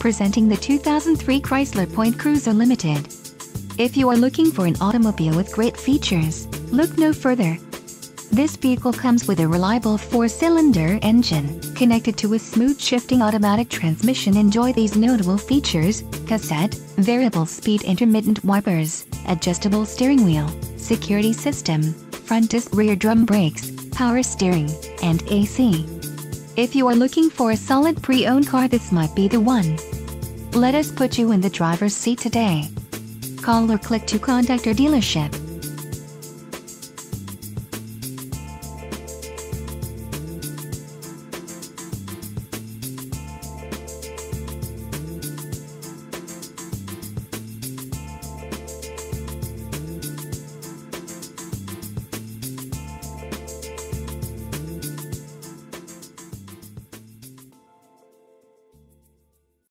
Presenting the 2003 Chrysler Point Cruiser Limited. If you are looking for an automobile with great features, look no further. This vehicle comes with a reliable 4-cylinder engine, connected to a smooth shifting automatic transmission. Enjoy these notable features: cassette, variable speed intermittent wipers, adjustable steering wheel, security system, front disc rear drum brakes, power steering, and AC. If you are looking for a solid pre-owned car, this might be the one. Let us put you in the driver's seat today. Call or click to contact our dealership.